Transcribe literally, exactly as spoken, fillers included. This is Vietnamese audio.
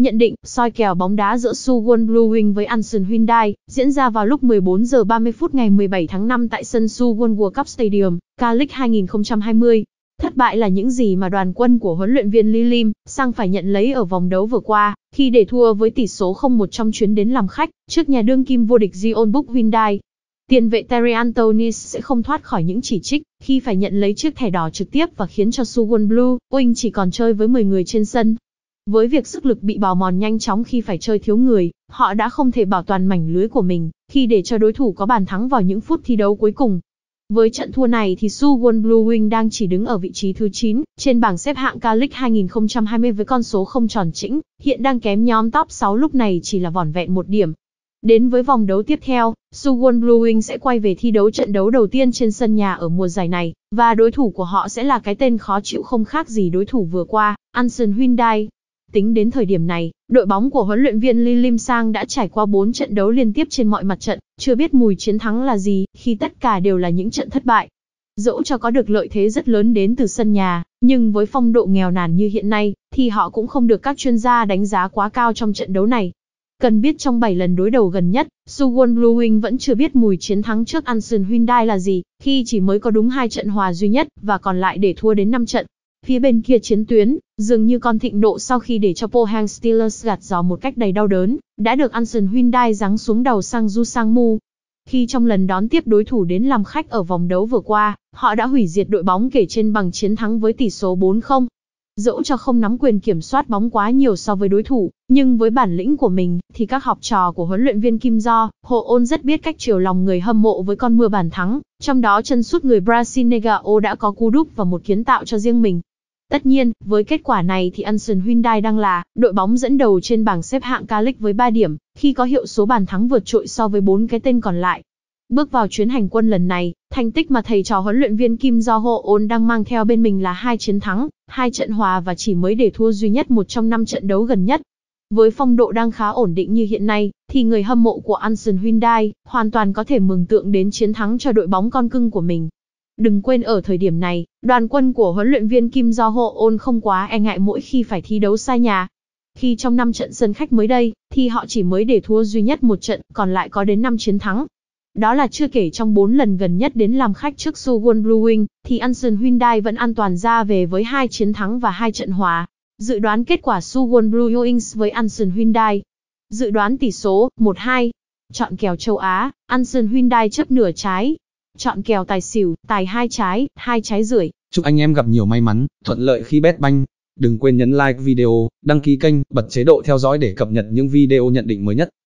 Nhận định, soi kèo bóng đá giữa Suwon Bluewings với Ansan Hyundai diễn ra vào lúc mười bốn giờ ba mươi phút ngày mười bảy tháng năm tại sân Suwon World Cup Stadium, K League hai không hai không. Thất bại là những gì mà đoàn quân của huấn luyện viên Lee Lim-saeng phải nhận lấy ở vòng đấu vừa qua, khi để thua với tỷ số không một trong chuyến đến làm khách trước nhà đương kim vô địch Gyeongbuk Hyundai. Tiền vệ Terry Antonis sẽ không thoát khỏi những chỉ trích khi phải nhận lấy chiếc thẻ đỏ trực tiếp và khiến cho Suwon Bluewings chỉ còn chơi với mười người trên sân. Với việc sức lực bị bào mòn nhanh chóng khi phải chơi thiếu người, họ đã không thể bảo toàn mảnh lưới của mình khi để cho đối thủ có bàn thắng vào những phút thi đấu cuối cùng. Với trận thua này thì Suwon Bluewings đang chỉ đứng ở vị trí thứ chín trên bảng xếp hạng K League hai không hai không với con số không tròn chỉnh, hiện đang kém nhóm top sáu lúc này chỉ là vỏn vẹn một điểm. Đến với vòng đấu tiếp theo, Suwon Bluewings sẽ quay về thi đấu trận đấu đầu tiên trên sân nhà ở mùa giải này, và đối thủ của họ sẽ là cái tên khó chịu không khác gì đối thủ vừa qua, Ansan Hyundai. Tính đến thời điểm này, đội bóng của huấn luyện viên Lee Lim-saeng đã trải qua bốn trận đấu liên tiếp trên mọi mặt trận, chưa biết mùi chiến thắng là gì khi tất cả đều là những trận thất bại. Dẫu cho có được lợi thế rất lớn đến từ sân nhà, nhưng với phong độ nghèo nàn như hiện nay, thì họ cũng không được các chuyên gia đánh giá quá cao trong trận đấu này. Cần biết trong bảy lần đối đầu gần nhất, Suwon Bluewings vẫn chưa biết mùi chiến thắng trước Ansan Hyundai là gì, khi chỉ mới có đúng hai trận hòa duy nhất và còn lại để thua đến năm trận. Phía bên kia chiến tuyến, dường như con thịnh nộ sau khi để cho Pohang Steelers gạt giò một cách đầy đau đớn, đã được Ansan Hyundai giáng xuống đầu sang Yu Sang Mu. Khi trong lần đón tiếp đối thủ đến làm khách ở vòng đấu vừa qua, họ đã hủy diệt đội bóng kể trên bằng chiến thắng với tỷ số bốn không. Dẫu cho không nắm quyền kiểm soát bóng quá nhiều so với đối thủ, nhưng với bản lĩnh của mình, thì các học trò của huấn luyện viên Kim Do-hoon rất biết cách chiều lòng người hâm mộ với con mưa bàn thắng, trong đó chân sút người Brazil Negao đã có cú đúp và một kiến tạo cho riêng mình. Tất nhiên, với kết quả này thì Ansan Hyundai đang là đội bóng dẫn đầu trên bảng xếp hạng K League với ba điểm, khi có hiệu số bàn thắng vượt trội so với bốn cái tên còn lại. Bước vào chuyến hành quân lần này, thành tích mà thầy trò huấn luyện viên Kim Do-hoon đang mang theo bên mình là hai chiến thắng, hai trận hòa và chỉ mới để thua duy nhất một trong năm trận đấu gần nhất. Với phong độ đang khá ổn định như hiện nay, thì người hâm mộ của Ansan Hyundai hoàn toàn có thể mường tượng đến chiến thắng cho đội bóng con cưng của mình. Đừng quên ở thời điểm này, đoàn quân của huấn luyện viên Kim Do-hoon không quá e ngại mỗi khi phải thi đấu xa nhà. Khi trong năm trận sân khách mới đây, thì họ chỉ mới để thua duy nhất một trận, còn lại có đến năm chiến thắng. Đó là chưa kể trong bốn lần gần nhất đến làm khách trước Suwon Bluewings, thì Ansan Hyundai vẫn an toàn ra về với hai chiến thắng và hai trận hòa. Dự đoán kết quả Suwon Bluewings với Ansan Hyundai. Dự đoán tỷ số một hai. Chọn kèo châu Á, Ansan Hyundai chấp nửa trái. Chọn kèo tài xỉu, tài hai trái, hai trái rưỡi. Chúc anh em gặp nhiều may mắn, thuận lợi khi bet banh. Đừng quên nhấn like video, đăng ký kênh, bật chế độ theo dõi để cập nhật những video nhận định mới nhất.